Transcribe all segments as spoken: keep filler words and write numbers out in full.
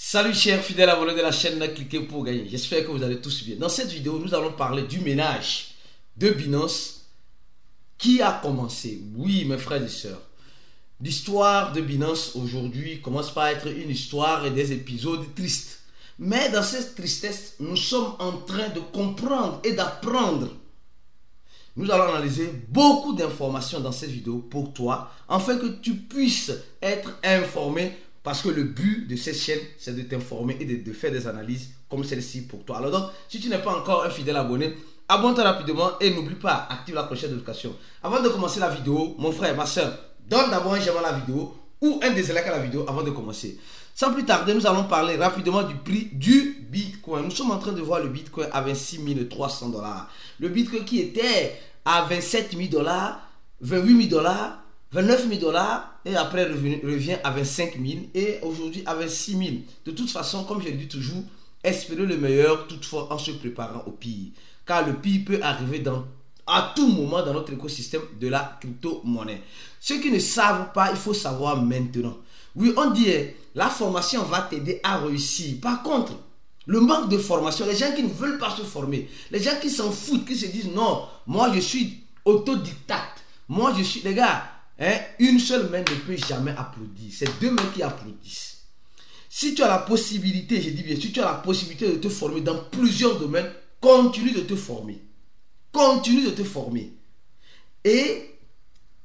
Salut chers fidèles abonnés de la chaîne, cliquez pour gagner. J'espère que vous allez tous bien. Dans cette vidéo, nous allons parler du ménage de Binance qui a commencé. Oui, mes frères et sœurs, l'histoire de Binance aujourd'hui commence par être une histoire et des épisodes tristes. Mais dans cette tristesse, nous sommes en train de comprendre et d'apprendre. Nous allons analyser beaucoup d'informations dans cette vidéo pour toi, afin que tu puisses être informé. Parce que le but de cette chaîne, c'est de t'informer et de, de faire des analyses comme celle-ci pour toi. Alors donc, si tu n'es pas encore un fidèle abonné, abonne-toi rapidement et n'oublie pas, active la cloche de notification. Avant de commencer la vidéo, mon frère, ma soeur, donne d'abord un j'aime à la vidéo ou un dislike à la vidéo avant de commencer. Sans plus tarder, nous allons parler rapidement du prix du Bitcoin. Nous sommes en train de voir le Bitcoin à vingt-six mille trois cents dollars. Le Bitcoin qui était à vingt-sept mille dollars, vingt-huit mille dollars, vingt-neuf mille dollars et après revient à vingt-cinq mille et aujourd'hui à vingt-six mille. De toute façon, comme je le dis toujours, espérez le meilleur toutefois en se préparant au pire. Car le pire peut arriver dans, à tout moment dans notre écosystème de la crypto-monnaie. Ceux qui ne savent pas, il faut savoir maintenant. Oui, on dit la formation va t'aider à réussir. Par contre, le manque de formation, les gens qui ne veulent pas se former, les gens qui s'en foutent, qui se disent non, moi je suis autodidacte, moi je suis, les gars, Hein, une seule main ne peut jamais applaudir. C'est deux mains qui applaudissent. Si tu as la possibilité, je dis bien, si tu as la possibilité de te former dans plusieurs domaines, continue de te former. Continue de te former. Et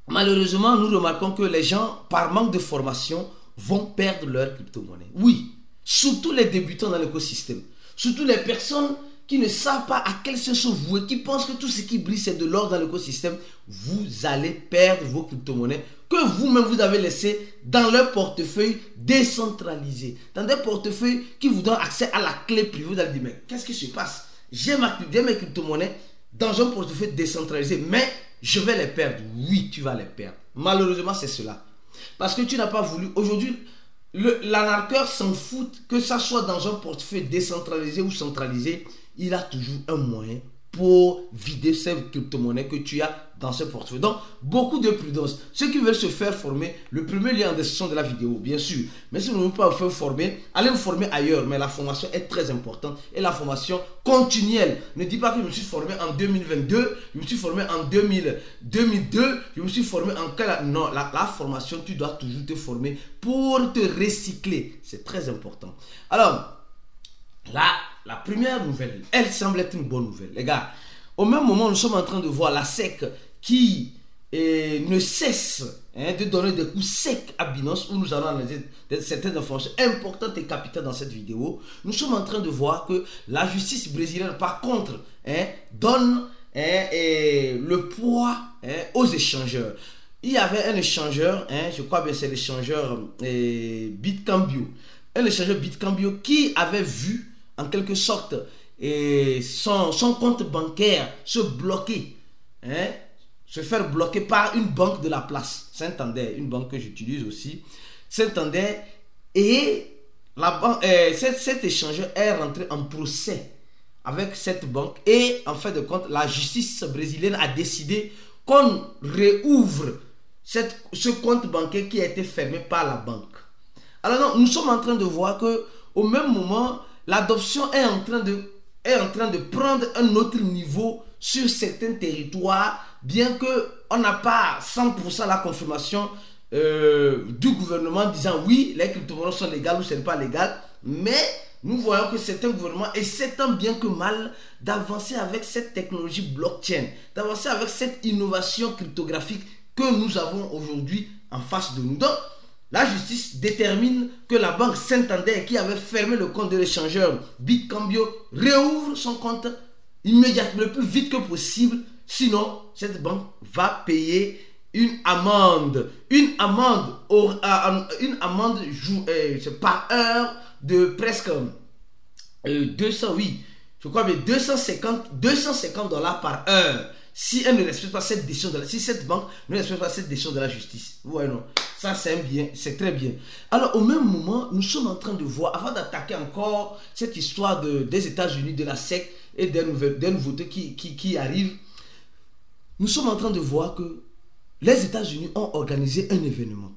malheureusement, nous remarquons que les gens, par manque de formation, vont perdre leur crypto-monnaie. Oui, surtout les débutants dans l'écosystème. Surtout les personnes qui ne savent pas à quel se vouer, qui pensent que tout ce qui brille c'est de l'or dans l'écosystème, vous allez perdre vos crypto-monnaies que vous-même vous avez laissées dans leur portefeuille décentralisé, dans des portefeuilles qui vous donnent accès à la clé privée. Vous allez dire, mais qu'est-ce qui se passe? J'ai mes crypto-monnaies dans un portefeuille décentralisé, mais je vais les perdre. Oui, tu vas les perdre. Malheureusement, c'est cela. Parce que tu n'as pas voulu. Aujourd'hui, l'anarcheur s'en fout que ça soit dans un portefeuille décentralisé ou centralisé. Il a toujours un moyen pour vider cette crypto-monnaie que tu as dans ce portefeuille. Donc, beaucoup de prudence. Ceux qui veulent se faire former, le premier lien en description de la vidéo, bien sûr. Mais si vous ne voulez pas vous faire former, allez vous former ailleurs. Mais la formation est très importante et la formation continuelle. Ne dis pas que je me suis formé en deux mille vingt-deux, je me suis formé en deux mille, deux mille deux, je me suis formé en... quelle... Non, la, la formation, tu dois toujours te former pour te recycler. C'est très important. Alors, là, la première nouvelle, elle semble être une bonne nouvelle. Les gars, au même moment, nous sommes en train de voir la S E C qui eh, ne cesse hein, de donner des coups secs à Binance, où nous allons analyser certaines informations importantes et capitales dans cette vidéo. Nous sommes en train de voir que la justice brésilienne, par contre, hein, donne hein, et le poids hein, aux échangeurs. Il y avait un échangeur, hein, je crois bien c'est l'échangeur eh, Bitcambio. Un échangeur Bitcambio qui avait vu en quelque sorte et son, son compte bancaire se bloquer, hein, se faire bloquer par une banque de la place, Santander, une banque que j'utilise aussi, Santander, et la banque, euh, cet, cet échangeur est rentré en procès avec cette banque et en fin de compte la justice brésilienne a décidé qu'on réouvre cette, ce compte bancaire qui a été fermé par la banque. Alors non, nous sommes en train de voir que au même moment l'adoption est en train de, est en train de prendre un autre niveau sur certains territoires, bien qu'on n'a pas cent pour cent la confirmation euh, du gouvernement disant oui, les crypto-monnaies sont légales ou ce n'est pas légal, mais nous voyons que certains gouvernements essaient tant bien que mal d'avancer avec cette technologie blockchain, d'avancer avec cette innovation cryptographique que nous avons aujourd'hui en face de nous. Donc, la justice détermine que la banque Santander, qui avait fermé le compte de l'échangeur Bitcambio, réouvre son compte immédiatement, le plus vite que possible. Sinon, cette banque va payer une amende. Une amende, au, euh, une amende euh, par heure de presque euh, deux cents, oui, je crois, mais deux cent cinquante dollars par heure. Si elle ne respecte pas cette décision de la, si cette banque ne respecte pas cette décision de la justice. Ouais, non. Ça, c'est bien, c'est très bien. Alors, au même moment, nous sommes en train de voir, avant d'attaquer encore cette histoire de, des États-Unis, de la S E C et des nouveautés qui, qui, qui arrivent, nous sommes en train de voir que les États-Unis ont organisé un événement.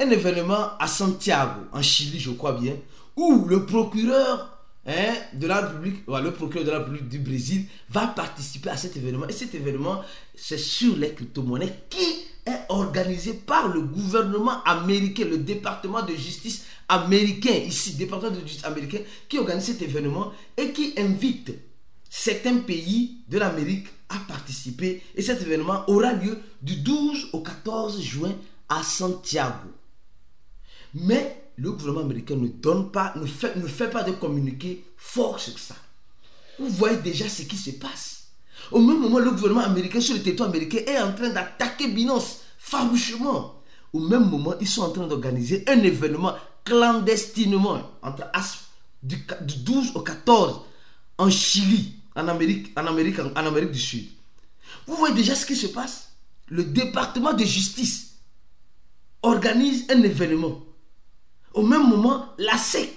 un événement à Santiago, en Chili, je crois bien, où le procureur hein, de la République, le procureur de la République du Brésil va participer à cet événement. Et cet événement, c'est sur les crypto-monnaies qui est organisé par le gouvernement américain, le département de justice américain, ici, département de justice américain, qui organise cet événement et qui invite certains pays de l'Amérique à participer. Et cet événement aura lieu du douze au quatorze juin à Santiago. Mais le gouvernement américain ne donne pas, ne fait, ne fait pas de communiqué fort sur ça. Vous voyez déjà ce qui se passe. Au même moment, le gouvernement américain sur le territoire américain est en train d'attaquer Binance farouchement. Au même moment, ils sont en train d'organiser un événement clandestinement entre du douze au quatorze en Chili, en Amérique, en Amérique, en Amérique du Sud. Vous voyez déjà ce qui se passe. Le département de justice organise un événement. Au même moment, la S E C.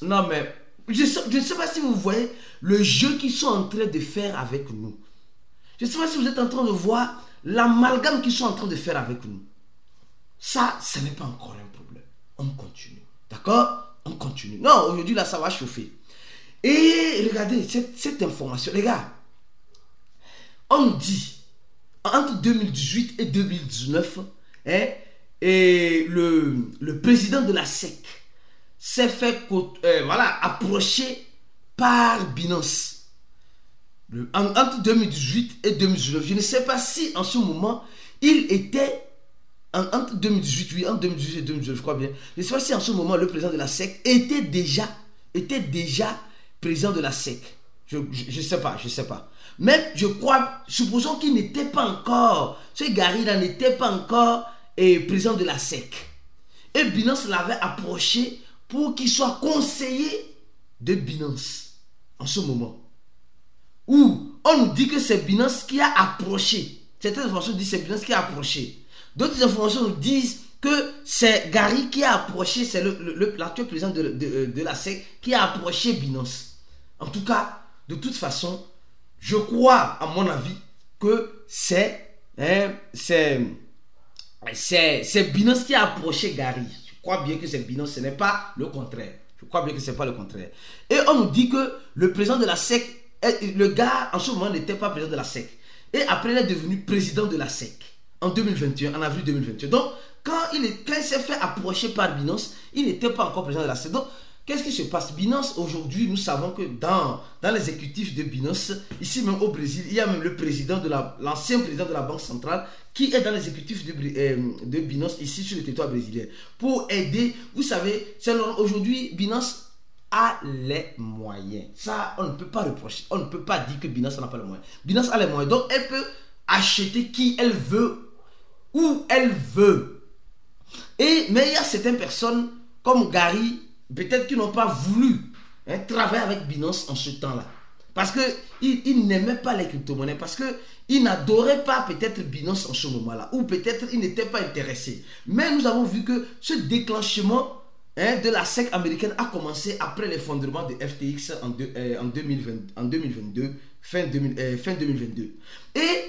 Non mais, je ne sais, je sais pas si vous voyez le jeu qu'ils sont en train de faire avec nous. Je ne sais pas si vous êtes en train de voir l'amalgame qu'ils sont en train de faire avec nous. Ça, ce n'est pas encore un problème. On continue. D'accord? On continue. Non, aujourd'hui, là, ça va chauffer. Et regardez, cette, cette information. Les gars, on dit, entre deux mille dix-huit et deux mille dix-neuf, hein, et le, le président de la S E C s'est fait euh, voilà, approcher par Binance. Le, en, entre deux mille dix-huit et deux mille dix-neuf, je ne sais pas si en ce moment, il était, en, entre deux mille dix-huit, oui, entre deux mille dix-huit et deux mille dix-neuf, je crois bien, je ne sais pas si en ce moment, le président de la S E C était déjà, était déjà président de la S E C. Je ne sais pas, je ne sais pas. Mais je crois, supposons qu'il n'était pas encore, ce Gary là n'était pas encore et président de la S E C. Et Binance l'avait approché pour qu'il soit conseiller de Binance en ce moment. Où on nous dit que c'est Binance qui a approché. Certaines informations disent que c'est Binance qui a approché. D'autres informations nous disent que c'est Gary qui a approché, c'est le, le, le, l'actuel président de, de, de la S E C qui a approché Binance. En tout cas, de toute façon, je crois, à mon avis, que c'est... Hein, c'est C'est Binance qui a approché Gary. Je crois bien que c'est Binance, ce n'est pas le contraire. Je crois bien que ce n'est pas le contraire. Et on nous dit que le président de la S E C, le gars en ce moment n'était pas président de la S E C. Et après, il est devenu président de la S E C en deux mille vingt et un, en avril deux mille vingt et un. Donc, quand il, quand il s'est fait approcher par Binance, il n'était pas encore président de la S E C. Donc, qu'est-ce qui se passe? Binance, aujourd'hui, nous savons que dans, dans l'exécutif de Binance, ici même au Brésil, il y a même le président de la, l'ancien président de la Banque Centrale qui est dans l'exécutif de, euh, de Binance ici sur le territoire brésilien. Pour aider, vous savez, aujourd'hui, Binance a les moyens. Ça, on ne peut pas reprocher. On ne peut pas dire que Binance n'a pas les moyens. Binance a les moyens. Donc, elle peut acheter qui elle veut, où elle veut. Et, mais il y a certaines personnes comme Gary, peut-être qu'ils n'ont pas voulu hein, travailler avec Binance en ce temps-là. Parce qu'ils ils, n'aimaient pas les crypto-monnaies. Parce qu'ils n'adoraient pas peut-être Binance en ce moment-là. Ou peut-être ils n'étaient pas intéressés. Mais nous avons vu que ce déclenchement hein, de la S E C américaine a commencé après l'effondrement de F T X en, de, euh, en, deux mille vingt, en deux mille vingt-deux. Fin, deux mille, euh, fin deux mille vingt-deux. Et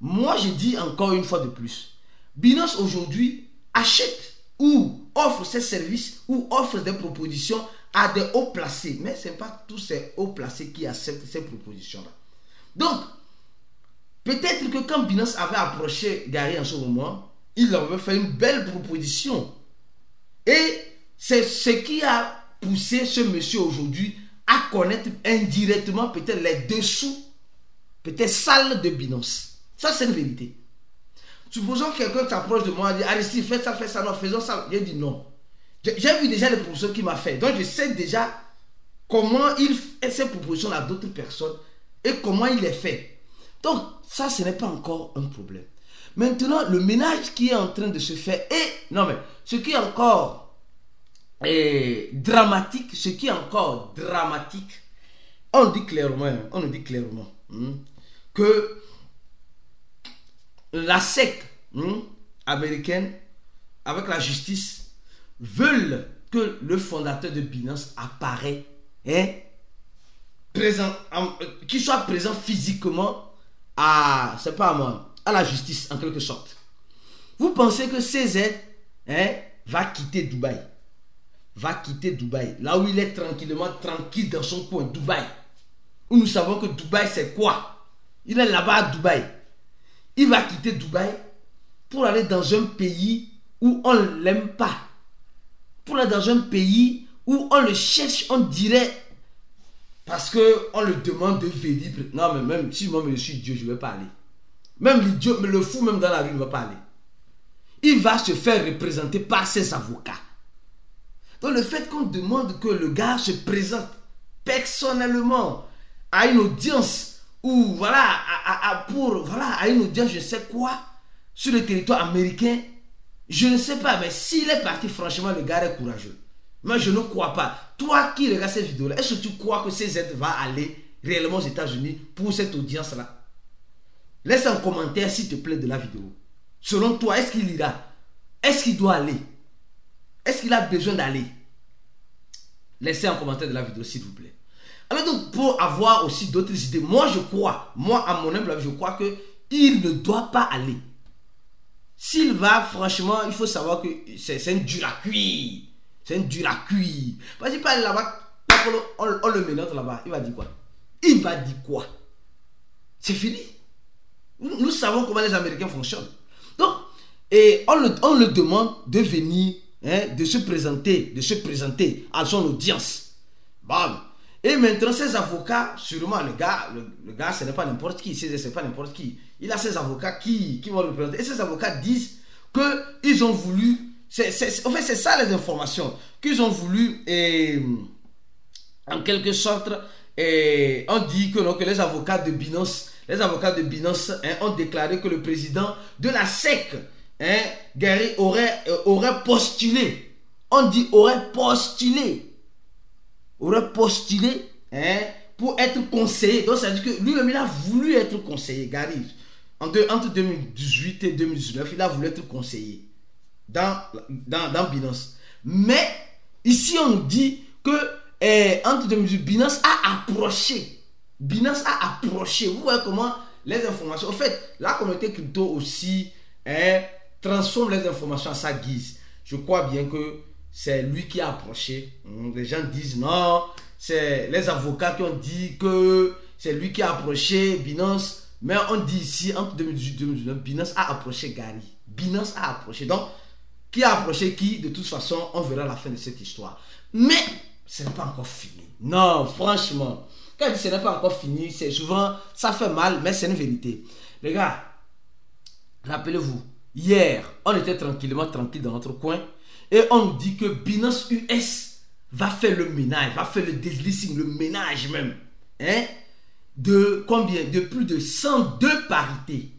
moi, je dis encore une fois de plus. Binance aujourd'hui achète ou offre ses services ou offre des propositions à des hauts placés. Mais ce n'est pas tous ces hauts placés qui acceptent ces propositions-là. Donc, peut-être que quand Binance avait approché Gary en ce moment, il avait fait une belle proposition. Et c'est ce qui a poussé ce monsieur aujourd'hui à connaître indirectement peut-être les dessous, peut-être sales de Binance. Ça, c'est une vérité. Supposons que quelqu'un s'approche de moi et dit Aristide, fais ça, fais ça, non, faisons ça. J'ai dit non. J'ai vu déjà les propositions qu'il m'a fait. Donc je sais déjà comment il fait ces propositions à d'autres personnes et comment il les fait. Donc ça, ce n'est pas encore un problème. Maintenant, le ménage qui est en train de se faire et non mais ce qui est encore est dramatique, ce qui est encore dramatique, on dit clairement, on nous dit clairement hein, que la S E C hein, américaine avec la justice veulent que le fondateur de Binance apparaisse hein, présent, euh, qu'il soit présent physiquement à, c'est pas à moi, à la justice en quelque sorte. Vous pensez que C Z hein, va quitter Dubaï? Va quitter Dubaï, là où il est tranquillement tranquille dans son coin, Dubaï. Où nous savons que Dubaï c'est quoi? Il est là-bas à Dubaï. Il va quitter Dubaï pour aller dans un pays où on ne l'aime pas. Pour aller dans un pays où on le cherche, on dirait, parce qu'on le demande de venir. Non, mais même si moi je suis Dieu, je ne vais pas aller. Même le, Dieu, le fou, même dans la rue, ne va pas aller. Il va se faire représenter par ses avocats. Donc le fait qu'on demande que le gars se présente personnellement à une audience ou voilà, à, à, à, pour, voilà, à une audience, je sais quoi, sur le territoire américain, je ne sais pas, mais s'il est parti, franchement, le gars est courageux. Moi, je ne crois pas. Toi qui regardes cette vidéo-là, est-ce que tu crois que C Z va aller réellement aux États-Unis pour cette audience-là? Laisse un commentaire, s'il te plaît, de la vidéo. Selon toi, est-ce qu'il ira? Est-ce qu'il doit aller? Est-ce qu'il a besoin d'aller? Laissez un commentaire de la vidéo, s'il vous plaît. Alors donc, pour avoir aussi d'autres idées, moi je crois, moi à mon humble avis, je crois que il ne doit pas aller. S'il va, franchement, il faut savoir que c'est un dur à cuire. C'est un dur à cuire. Parce qu'il parle là-bas, on, on le mélange là-bas. Il va dire quoi? Il va dire quoi? C'est fini. Nous, nous savons comment les Américains fonctionnent. Donc, et on le, on le demande de venir, hein, de se présenter, de se présenter à son audience. Bam. Et maintenant, ses avocats, sûrement, le gars, le, le gars, ce n'est pas n'importe qui. Ce n'est pas n'importe qui. Il a ses avocats qui, qui vont le présenter. Et ses avocats disent qu'ils ont voulu. C'est, c'est, en fait, c'est ça les informations qu'ils ont voulu. Et en quelque sorte, et on dit que, non, que les avocats de Binance, les avocats de Binance hein, ont déclaré que le président de la S E C, hein, Gary, aurait, euh, aurait postulé. On dit aurait postulé. Aurait postulé hein, pour être conseiller. Donc, ça veut dire que lui-même, il a voulu être conseiller, Gary. En deux, entre deux mille dix-huit et deux mille dix-neuf, il a voulu être conseiller. Dans, dans, dans Binance. Mais ici on nous dit que eh, entre deux mille dix-huit, Binance a approché. Binance a approché. Vous voyez comment les informations. En fait, la communauté crypto aussi eh, transforme les informations à sa guise. Je crois bien que c'est lui qui a approché. Les gens disent non, c'est les avocats qui ont dit que c'est lui qui a approché Binance. Mais on dit ici entre deux mille dix-huit et deux mille dix-neuf, Binance a approché Gary. Binance a approché. Donc, qui a approché qui? De toute façon, on verra la fin de cette histoire. Mais, ce n'est pas encore fini. Non, franchement. Quand je dis ce n'est pas encore fini, c'est souvent, ça fait mal, mais c'est une vérité. Les gars, rappelez-vous, hier, on était tranquillement tranquille dans notre coin et on nous dit que Binance U S va faire le ménage, va faire le delisting, le ménage même. Hein? De combien? De plus de cent deux parités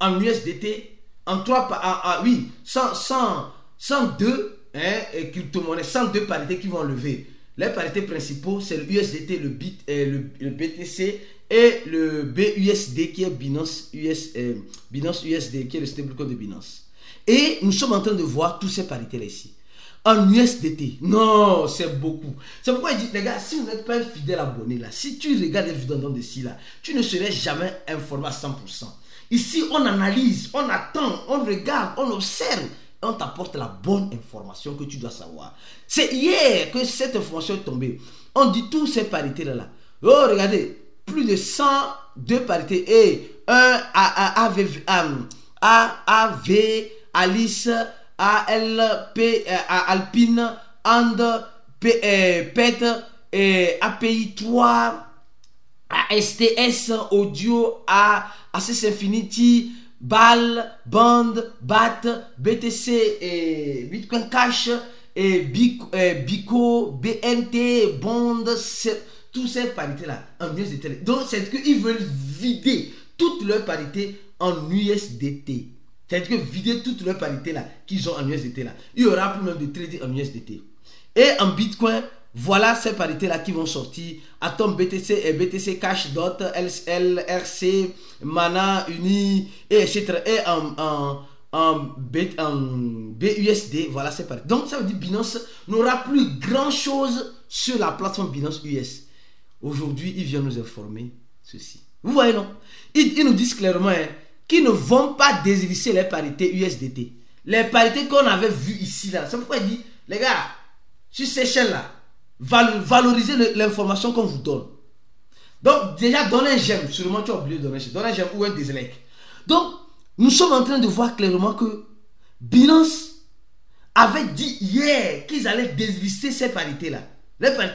en U S D T. En trois, ah, ah, oui, cent, cent, cent deux hein, crypto-monnaies, cent deux parités qui vont lever. Les parités principaux, c'est le U S D T, le, bit, eh, le, le B T C et le B U S D qui est Binance, US, eh, Binance U S D, qui est le stablecoin de Binance. Et nous sommes en train de voir tous ces parités-là ici. En U S D T, non, c'est beaucoup. C'est pourquoi je dis, les gars, si vous n'êtes pas un fidèle abonné, là, si tu regardes les vidéos de ci, là, tu ne serais jamais informé à cent pour cent. Ici, on analyse, on attend, on regarde, on observe, et on t'apporte la bonne information que tu dois savoir. C'est hier que cette information est tombée. On dit toutes ces parités-là. Oh, regardez, plus de cent deux parités. Et un A V, Alice, A L P, Alpine, And, Pet, A P I trois, A S T S, Audio, A C S Infinity, B A L, Band, B A T, B T C, et Bitcoin Cash, et Bico, B N T, Bond, toutes ces parités-là en U S D T. Donc, c'est qu'ils veulent vider toutes leurs parités en U S D T. C'est-à-dire que vider toutes leurs parités-là qu'ils ont en U S D T-là. Il y aura plus même de trading en U S D T. Et en Bitcoin, voilà ces parités-là qui vont sortir. Atom, B T C, et B T C Cash, D O T, L C L, R C, Mana, Uni, et etc. Et en, en, en, B, en B U S D, voilà ces parités. Donc ça veut dire que Binance n'aura plus grand-chose sur la plateforme Binance U S. Aujourd'hui, il vient nous informer ceci. Vous voyez, non? Ils, ils nous disent clairement hein, qu'ils ne vont pas délisser les parités U S D T. les parités qu'on avait vues ici, là, c'est pourquoi il dit, les gars, sur ces chaînes-là, valorisez l'information qu'on vous donne. Donc, déjà, donnez un j'aime. Sûrement, tu as oublié de donner un j'aime. Donnez un j'aime ou un dislike. Donc, nous sommes en train de voir clairement que Binance avait dit hier qu'ils allaient délister ces parités-là.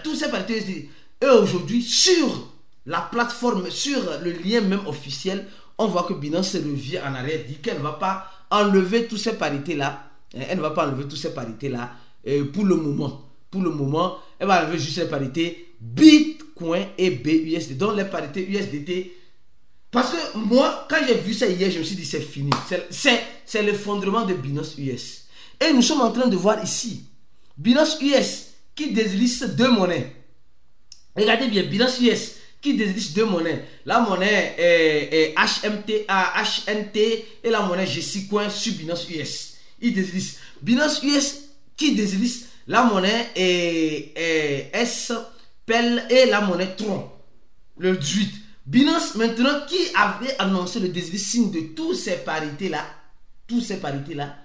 Tous ces parités, eux, aujourd'hui, sur la plateforme, sur le lien même officiel, on voit que Binance se revient en arrière, dit qu'elle ne va pas enlever toutes ces parités-là. Elle ne va pas enlever toutes ces parités-là pour le moment. Pour le moment, elle va enlever juste les parités Bitcoin et B U S D. Donc, les parités U S D T. Parce que moi, quand j'ai vu ça hier, je me suis dit c'est fini. C'est l'effondrement de Binance U S. Et nous sommes en train de voir ici Binance U S qui désliste deux monnaies. Regardez bien, Binance U S qui désliste deux monnaies. La monnaie est, est H M T, H N T et la monnaie JessicaCoin sur Binance U S. Il désliste. Binance U S qui désliste la monnaie est, est S P E L et la monnaie TRON. Le dix-huit. Binance maintenant qui avait annoncé le déslistissement de toutes ces parités là, toutes ces parités là,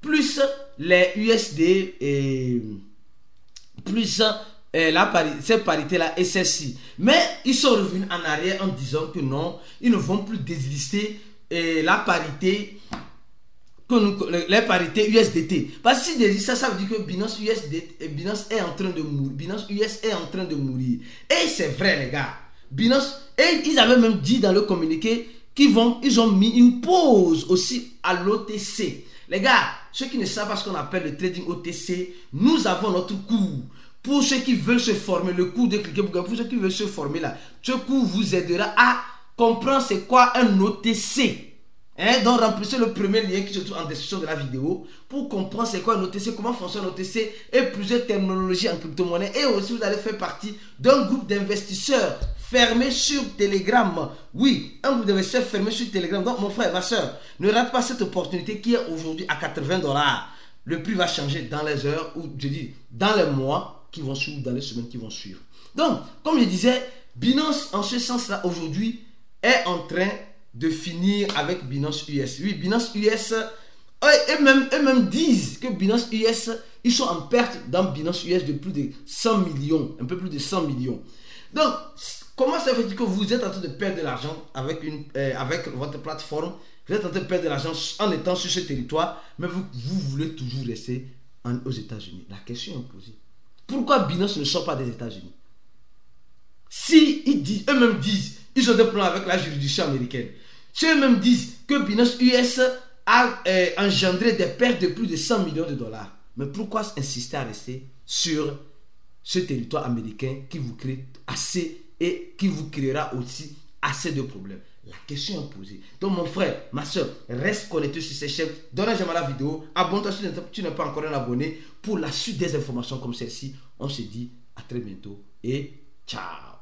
plus les U S D et plus et la pari ces parités là et celles-ci. Mais ils sont revenus en arrière en disant que non, ils ne vont plus déslister et la parité que nous, les parités U S D T. Parce que si des ça, ça veut dire que Binance U S D T, Binance est en train de mourir. Binance U S est en train de mourir. Et c'est vrai les gars. Binance, et ils avaient même dit dans le communiqué qu'ils vont, ils ont mis une pause aussi à l'O T C. Les gars, ceux qui ne savent pas ce qu'on appelle le trading O T C, nous avons notre cours. Pour ceux qui veulent se former, le cours de cliquer pour ceux qui veulent se former là, ce cours vous aidera à comprendre c'est quoi un O T C. Hein, donc remplissez le premier lien qui se trouve en description de la vidéo pour comprendre c'est quoi un O T C, comment fonctionne un O T C et plusieurs terminologies en crypto-monnaie. Et aussi vous allez faire partie d'un groupe d'investisseurs fermé sur Telegram. Oui, un groupe d'investisseurs fermé sur Telegram. Donc mon frère et ma soeur, ne rate pas cette opportunité qui est aujourd'hui à quatre-vingts dollars. Le prix va changer dans les heures ou je dis dans les mois qui vont suivre, dans les semaines qui vont suivre. Donc comme je disais, Binance en ce sens là aujourd'hui est en train de finir avec Binance U S. Oui, Binance U S, eux-mêmes eux-mêmes disent que Binance U S, ils sont en perte dans Binance U S de plus de cent millions, un peu plus de cent millions. Donc, comment ça veut dire que vous êtes en train de perdre de l'argent avec, euh, avec votre plateforme, vous êtes en train de perdre de l'argent en étant sur ce territoire, mais vous, vous voulez toujours rester en, aux États-Unis. La question est posée. Pourquoi Binance ne sort pas des États-Unis? Si ils disent, eux-mêmes disent, ils ont des plans avec la juridiction américaine. Ceux-mêmes disent que Binance U S a euh, engendré des pertes de plus de cent millions de dollars. Mais pourquoi insister à rester sur ce territoire américain qui vous crée assez et qui vous créera aussi assez de problèmes? La question est posée. Donc mon frère, ma soeur, reste connecté sur ces chaînes. Donne un j'aime à la vidéo. Abonne-toi si tu n'es pas encore un abonné. Pour la suite des informations comme celle-ci, on se dit à très bientôt et ciao.